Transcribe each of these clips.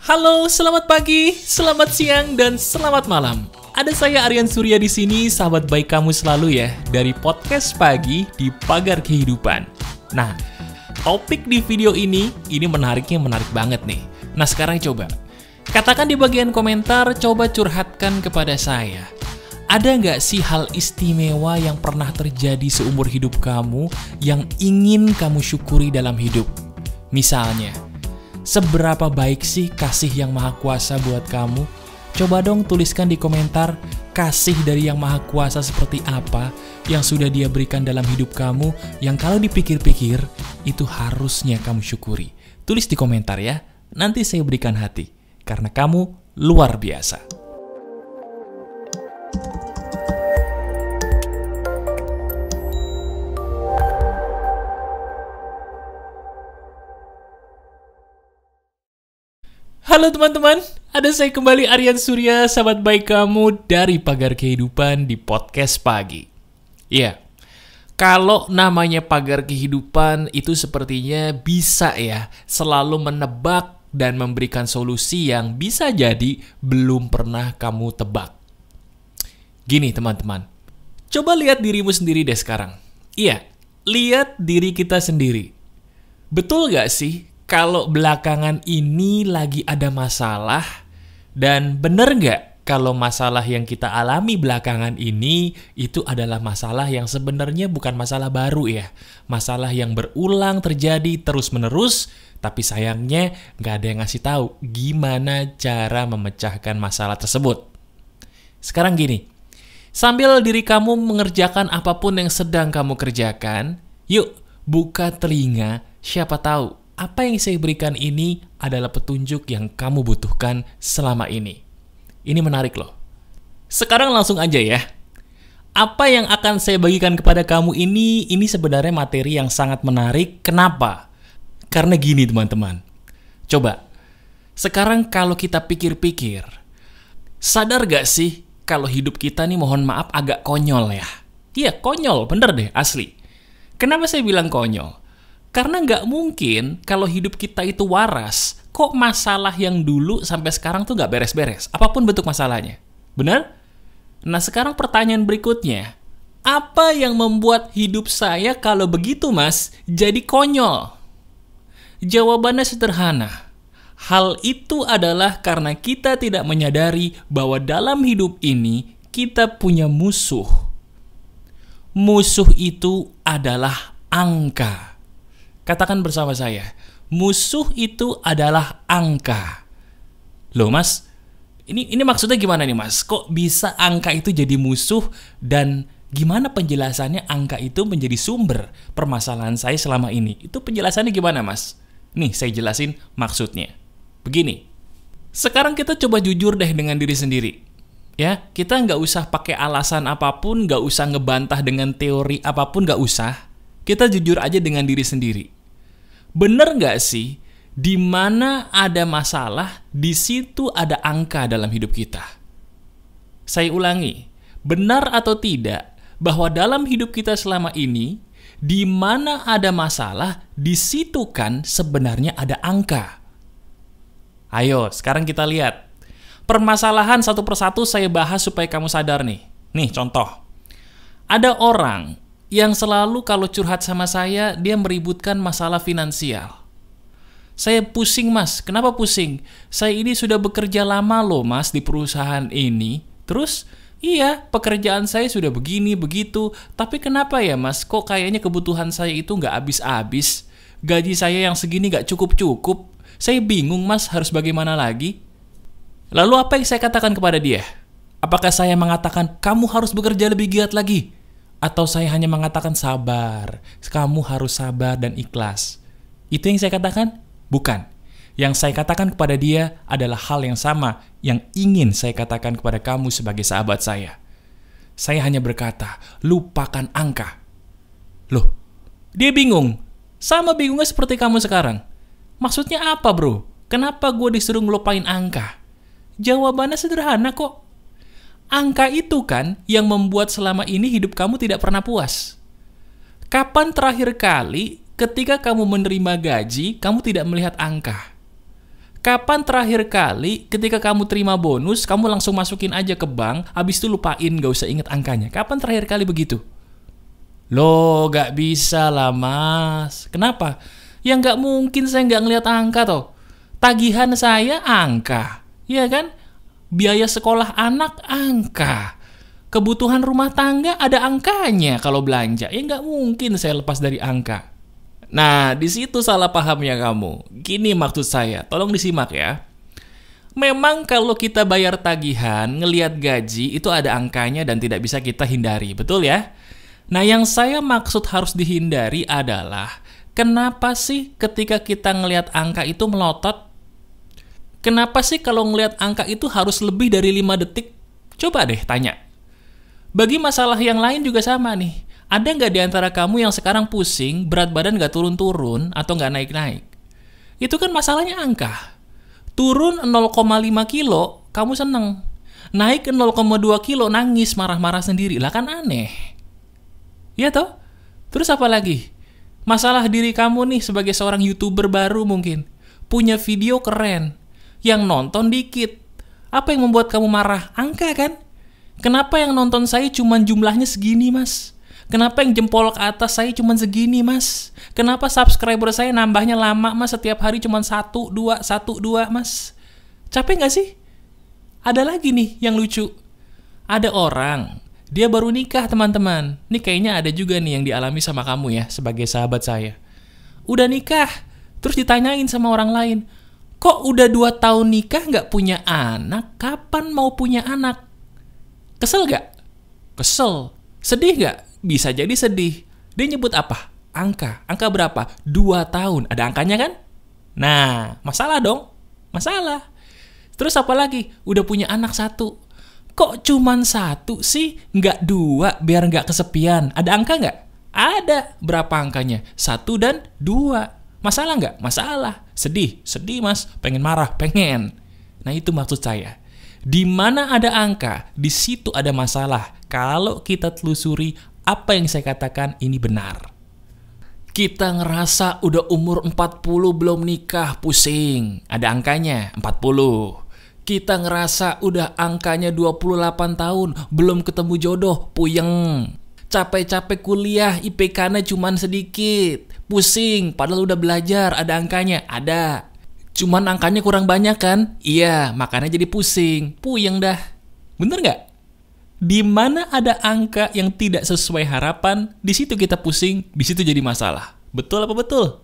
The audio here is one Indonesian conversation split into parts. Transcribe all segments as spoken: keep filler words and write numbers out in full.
Halo, selamat pagi, selamat siang, dan selamat malam. Ada saya Arian Surya di sini, sahabat baik kamu selalu ya, dari podcast pagi di Pagar Kehidupan. Nah, topik di video ini, ini menariknya menarik banget nih. Nah, sekarang coba. Katakan di bagian komentar, coba curhatkan kepada saya. Ada nggak sih hal istimewa yang pernah terjadi seumur hidup kamu yang ingin kamu syukuri dalam hidup? Misalnya, seberapa baik sih kasih yang maha kuasa buat kamu? Coba dong tuliskan di komentar, kasih dari yang maha kuasa seperti apa yang sudah dia berikan dalam hidup kamu, yang kalau dipikir-pikir itu harusnya kamu syukuri. Tulis di komentar ya, nanti saya berikan hati, karena kamu luar biasa. Halo teman-teman, ada saya kembali Arian Surya, sahabat baik kamu dari Pagar Kehidupan di Podcast Pagi. Ya, kalau namanya Pagar Kehidupan itu sepertinya bisa ya, selalu menebak dan memberikan solusi yang bisa jadi belum pernah kamu tebak. Gini teman-teman, coba lihat dirimu sendiri deh sekarang. Iya, lihat diri kita sendiri. Betul gak sih? Kalau belakangan ini lagi ada masalah, dan bener nggak kalau masalah yang kita alami belakangan ini itu adalah masalah yang sebenarnya bukan masalah baru ya. Masalah yang berulang terjadi terus-menerus, tapi sayangnya nggak ada yang ngasih tahu gimana cara memecahkan masalah tersebut. Sekarang gini, sambil diri kamu mengerjakan apapun yang sedang kamu kerjakan, yuk buka telinga, siapa tahu apa yang saya berikan ini adalah petunjuk yang kamu butuhkan selama ini. Ini menarik loh. Sekarang langsung aja ya. Apa yang akan saya bagikan kepada kamu ini, ini sebenarnya materi yang sangat menarik. Kenapa? Karena gini teman-teman. Coba, sekarang kalau kita pikir-pikir, sadar gak sih kalau hidup kita nih mohon maaf agak konyol ya? Iya, konyol, bener deh, asli. Kenapa saya bilang konyol? Karena nggak mungkin kalau hidup kita itu waras, kok masalah yang dulu sampai sekarang tuh nggak beres-beres, apapun bentuk masalahnya. Benar? Nah sekarang pertanyaan berikutnya, apa yang membuat hidup saya kalau begitu mas jadi konyol? Jawabannya sederhana, hal itu adalah karena kita tidak menyadari bahwa dalam hidup ini kita punya musuh. Musuh itu adalah angka. Katakan bersama saya, musuh itu adalah angka. Loh mas, ini, ini maksudnya gimana nih mas? Kok bisa angka itu jadi musuh? Dan gimana penjelasannya angka itu menjadi sumber permasalahan saya selama ini? Itu penjelasannya gimana mas? Nih saya jelasin maksudnya. Begini, sekarang kita coba jujur deh dengan diri sendiri. Ya, kita nggak usah pakai alasan apapun, nggak usah ngebantah dengan teori apapun, nggak usah. Kita jujur aja dengan diri sendiri. Bener nggak sih, di mana ada masalah, di situ ada angka dalam hidup kita? Saya ulangi, benar atau tidak bahwa dalam hidup kita selama ini, di mana ada masalah, di situ kan sebenarnya ada angka. Ayo, sekarang kita lihat. Permasalahan satu persatu saya bahas supaya kamu sadar nih. Nih, contoh. Ada orang yang selalu kalau curhat sama saya, dia meributkan masalah finansial. Saya pusing mas, kenapa pusing? Saya ini sudah bekerja lama loh mas di perusahaan ini. Terus, iya pekerjaan saya sudah begini, begitu. Tapi kenapa ya mas, kok kayaknya kebutuhan saya itu nggak habis-habis? Gaji saya yang segini nggak cukup-cukup. Saya bingung mas, harus bagaimana lagi? Lalu apa yang saya katakan kepada dia? Apakah saya mengatakan, kamu harus bekerja lebih giat lagi? Atau saya hanya mengatakan sabar, kamu harus sabar dan ikhlas? Itu yang saya katakan? Bukan. Yang saya katakan kepada dia adalah hal yang sama yang ingin saya katakan kepada kamu sebagai sahabat saya. Saya hanya berkata, lupakan angka. Loh, dia bingung. Sama bingungnya seperti kamu sekarang. Maksudnya apa bro? Kenapa gue disuruh ngelupain angka? Jawabannya sederhana kok. Angka itu kan yang membuat selama ini hidup kamu tidak pernah puas. Kapan terakhir kali ketika kamu menerima gaji, kamu tidak melihat angka? Kapan terakhir kali ketika kamu terima bonus, kamu langsung masukin aja ke bank, habis itu lupain, gak usah inget angkanya? Kapan terakhir kali begitu? Loh, gak bisa lah mas. Kenapa? Ya gak mungkin saya gak ngeliat angka toh. Tagihan saya angka, ya kan? Biaya sekolah anak angka. Kebutuhan rumah tangga ada angkanya kalau belanja. Ya gak mungkin saya lepas dari angka. Nah, di situ salah pahamnya kamu. Gini maksud saya, tolong disimak ya. Memang kalau kita bayar tagihan, ngelihat gaji, itu ada angkanya dan tidak bisa kita hindari, betul ya? Nah, yang saya maksud harus dihindari adalah, kenapa sih ketika kita ngelihat angka itu melotot? Kenapa sih kalau ngelihat angka itu harus lebih dari lima detik? Coba deh tanya. Bagi masalah yang lain juga sama nih. Ada nggak di antara kamu yang sekarang pusing, berat badan nggak turun-turun, atau nggak naik-naik? Itu kan masalahnya angka. Turun nol koma lima kilo, kamu seneng. Naik nol koma dua kilo, nangis, marah-marah sendiri. Lah kan aneh. Ya toh? Terus apa lagi? Masalah diri kamu nih sebagai seorang YouTuber baru mungkin. Punya video keren, yang nonton dikit. Apa yang membuat kamu marah? Angka kan? Kenapa yang nonton saya cuma jumlahnya segini, mas? Kenapa yang jempol ke atas saya cuma segini, mas? Kenapa subscriber saya nambahnya lama, mas? Setiap hari cuma satu, dua, satu, dua, mas. Capek nggak sih? Ada lagi nih yang lucu. Ada orang, dia baru nikah, teman-teman. Ini kayaknya ada juga nih yang dialami sama kamu ya, sebagai sahabat saya. Udah nikah, terus ditanyain sama orang lain, kok udah dua tahun nikah nggak punya anak? Kapan mau punya anak? Kesel nggak? Kesel. Sedih nggak? Bisa jadi sedih. Dia nyebut apa? Angka. Angka berapa? dua tahun. Ada angkanya kan? Nah, masalah dong. Masalah. Terus apa lagi? Udah punya anak satu. Kok cuman satu sih? Nggak dua biar nggak kesepian. Ada angka nggak? Ada. Berapa angkanya? Satu dan dua. Masalah nggak? Masalah. Sedih? Sedih mas. Pengen marah? Pengen. Nah itu maksud saya. Di mana ada angka, di situ ada masalah. Kalau kita telusuri, apa yang saya katakan ini benar. Kita ngerasa udah umur empat puluh belum nikah, pusing. Ada angkanya, empat puluh. Kita ngerasa udah angkanya dua puluh delapan tahun, belum ketemu jodoh, puyeng. Capek-capek kuliah, I P K-nya cuman sedikit, pusing. Padahal udah belajar, ada angkanya, ada. Cuman angkanya kurang banyak kan? Iya, makanya jadi pusing, puyeng dah. Bener nggak? Di mana ada angka yang tidak sesuai harapan, di situ kita pusing, di situ jadi masalah. Betul apa betul?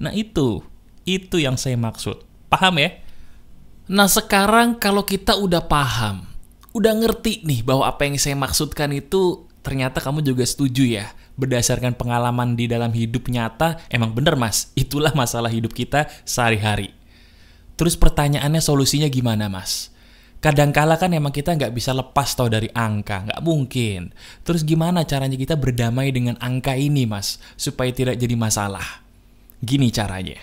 Nah itu, itu yang saya maksud. Paham ya? Nah sekarang kalau kita udah paham, udah ngerti nih bahwa apa yang saya maksudkan itu ternyata kamu juga setuju ya. Berdasarkan pengalaman di dalam hidup nyata, emang bener mas, itulah masalah hidup kita sehari-hari. Terus pertanyaannya solusinya gimana mas? Kadangkala kan emang kita nggak bisa lepas tau dari angka, nggak mungkin. Terus gimana caranya kita berdamai dengan angka ini mas, supaya tidak jadi masalah? Gini caranya.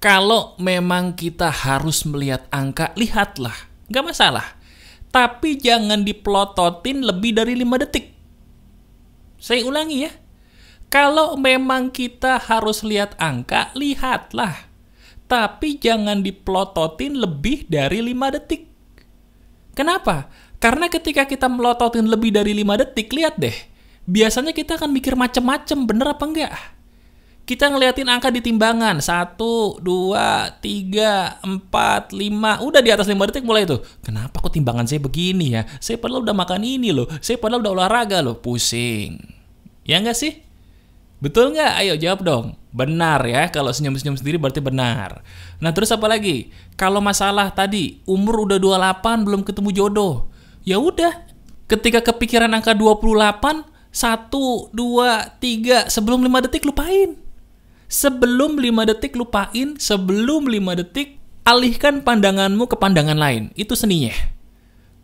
Kalau memang kita harus melihat angka, lihatlah, nggak masalah. Tapi jangan dipelototin lebih dari lima detik. Saya ulangi ya. Kalau memang kita harus lihat angka, lihatlah. Tapi jangan dipelototin lebih dari lima detik. Kenapa? Karena ketika kita melototin lebih dari lima detik, lihat deh. Biasanya kita akan mikir macem-macem, bener apa enggak? Kita ngeliatin angka di timbangan. satu, dua, tiga, empat, lima. Udah di atas lima detik mulai tuh. Kenapa kok timbangan saya begini ya? Saya padahal udah makan ini loh. Saya padahal udah olahraga loh. Pusing. Ya enggak sih? Betul nggak? Ayo jawab dong. Benar ya, kalau senyum-senyum sendiri berarti benar. Nah terus apa lagi? Kalau masalah tadi, umur udah dua puluh delapan belum ketemu jodoh. Ya udah, ketika kepikiran angka dua puluh delapan, satu, dua, tiga, sebelum lima detik lupain. Sebelum lima detik lupain, sebelum lima detik alihkan pandanganmu ke pandangan lain. Itu seninya.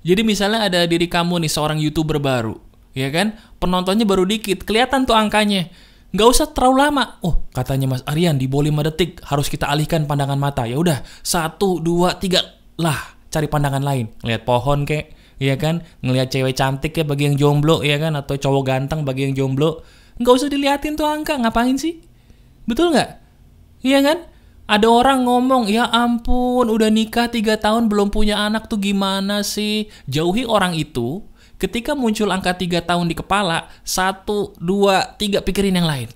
Jadi misalnya ada diri kamu nih seorang YouTuber baru, ya kan? Penontonnya baru dikit, kelihatan tuh angkanya. Nggak usah terlalu lama. Oh, katanya Mas Arian di bawah lima detik harus kita alihkan pandangan mata. Ya udah, satu, dua, tiga. Lah, cari pandangan lain. Ngelihat pohon kek, ya kan? Ngelihat cewek cantik ya bagi yang jomblo, ya kan? Atau cowok ganteng bagi yang jomblo. Nggak usah diliatin tuh angka, ngapain sih? Betul nggak? Iya kan? Ada orang ngomong, ya ampun udah nikah tiga tahun belum punya anak tuh gimana sih? Jauhi orang itu. Ketika muncul angka tiga tahun di kepala, satu, dua, tiga pikirin yang lain.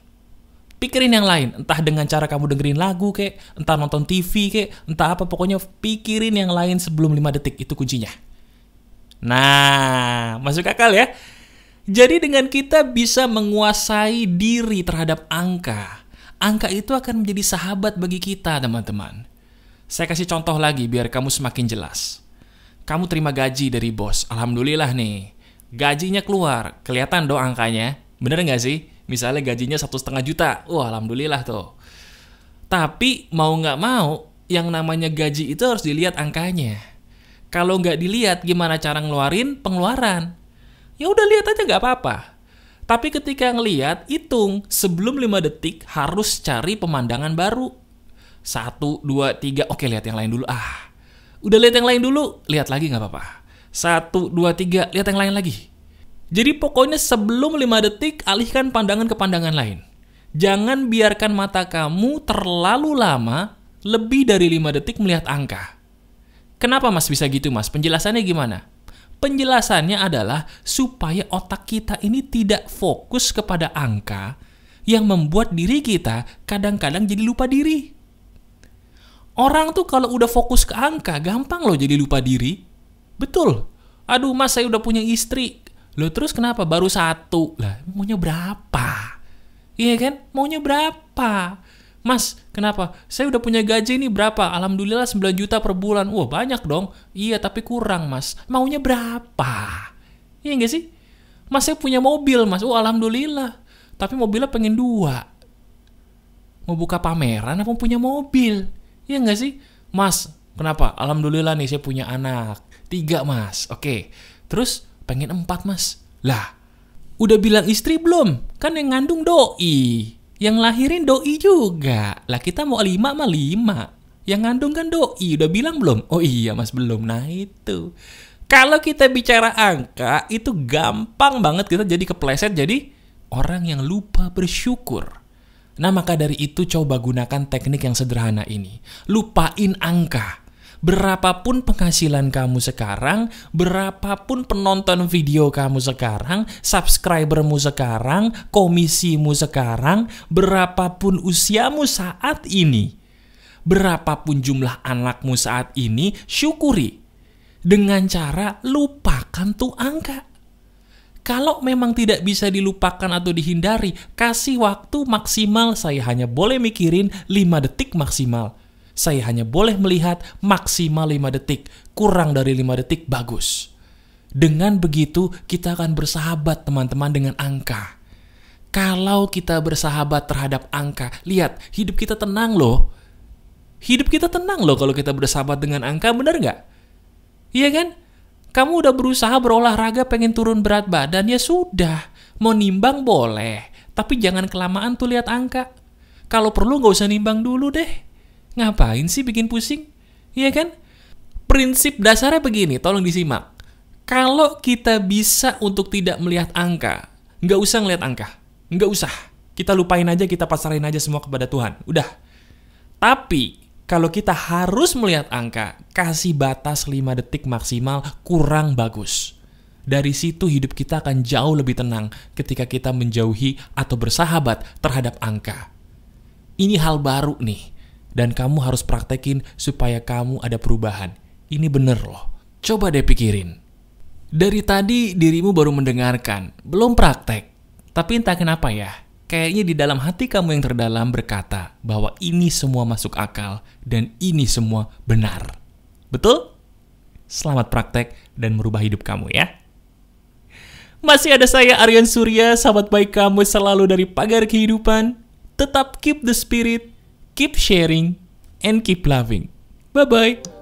Pikirin yang lain, entah dengan cara kamu dengerin lagu kek, entah nonton T V kek, entah apa, pokoknya pikirin yang lain sebelum lima detik, itu kuncinya. Nah, masuk akal ya? Jadi dengan kita bisa menguasai diri terhadap angka, angka itu akan menjadi sahabat bagi kita, teman-teman. Saya kasih contoh lagi biar kamu semakin jelas. Kamu terima gaji dari bos, alhamdulillah nih. Gajinya keluar, kelihatan dong angkanya, bener nggak sih? Misalnya gajinya satu setengah juta, wah alhamdulillah tuh. Tapi mau nggak mau, yang namanya gaji itu harus dilihat angkanya. Kalau nggak dilihat, gimana cara ngeluarin pengeluaran? Ya udah lihat aja nggak apa-apa. Tapi ketika ngelihat, hitung sebelum lima detik harus cari pemandangan baru. Satu, dua, tiga. Oke lihat yang lain dulu. Ah, udah lihat yang lain dulu, lihat lagi nggak apa-apa. Satu, dua, tiga. Lihat yang lain lagi. Jadi pokoknya sebelum lima detik, alihkan pandangan ke pandangan lain. Jangan biarkan mata kamu terlalu lama, lebih dari lima detik melihat angka. Kenapa mas bisa gitu mas? Penjelasannya gimana? Penjelasannya adalah supaya otak kita ini tidak fokus kepada angka yang membuat diri kita kadang-kadang jadi lupa diri. Orang tuh kalau udah fokus ke angka, gampang loh jadi lupa diri. Betul. Aduh mas saya udah punya istri. Loh terus kenapa baru satu? Lah maunya berapa? Iya kan? Maunya berapa? Mas, kenapa? Saya udah punya gaji ini berapa? Alhamdulillah sembilan juta per bulan. Wah banyak dong. Iya tapi kurang mas. Maunya berapa? Iya nggak sih? Mas saya punya mobil mas. Wah alhamdulillah. Tapi mobilnya pengen dua. Mau buka pameran apa punya mobil? Iya nggak sih? Mas, kenapa? Alhamdulillah nih saya punya anak. Tiga mas. Oke. Terus? Pengen empat mas. Lah, udah bilang istri belum? Kan yang ngandung doi, yang lahirin doi juga. Lah kita mau lima mah lima. Yang ngandung kan doi. Udah bilang belum? Oh iya mas belum. Nah itu. Kalau kita bicara angka, itu gampang banget kita jadi kepleset, jadi orang yang lupa bersyukur. Nah maka dari itu coba gunakan teknik yang sederhana ini. Lupain angka. Berapapun penghasilan kamu sekarang, berapapun penonton video kamu sekarang, subscribermu sekarang, komisimu sekarang, berapapun usiamu saat ini, berapapun jumlah anakmu saat ini, syukuri dengan cara lupakan tuh angka. Kalau memang tidak bisa dilupakan atau dihindari, kasih waktu maksimal. Saya hanya boleh mikirin lima detik maksimal. Saya hanya boleh melihat maksimal lima detik. Kurang dari lima detik, bagus. Dengan begitu, kita akan bersahabat, teman-teman, dengan angka. Kalau kita bersahabat terhadap angka, lihat, hidup kita tenang loh. Hidup kita tenang loh kalau kita bersahabat dengan angka, bener nggak? Iya kan? Kamu udah berusaha berolahraga pengen turun berat badan, ya sudah. Mau nimbang boleh, tapi jangan kelamaan tuh lihat angka. Kalau perlu nggak usah nimbang dulu deh. Ngapain sih bikin pusing? Iya kan? Prinsip dasarnya begini, tolong disimak. Kalau kita bisa untuk tidak melihat angka, nggak usah ngelihat angka. Nggak usah. Kita lupain aja, kita pasarin aja semua kepada Tuhan. Udah. Tapi, kalau kita harus melihat angka, kasih batas lima detik maksimal, kurang bagus. Dari situ hidup kita akan jauh lebih tenang ketika kita menjauhi atau bersahabat terhadap angka. Ini hal baru nih. Dan kamu harus praktekin supaya kamu ada perubahan. Ini bener loh. Coba deh pikirin. Dari tadi dirimu baru mendengarkan, belum praktek. Tapi entah kenapa ya, kayaknya di dalam hati kamu yang terdalam berkata bahwa ini semua masuk akal dan ini semua benar. Betul? Selamat praktek dan merubah hidup kamu ya. Masih ada saya Arian Surya, sahabat baik kamu selalu dari Pagar Kehidupan. Tetap keep the spirit, keep sharing, and keep loving. Bye-bye.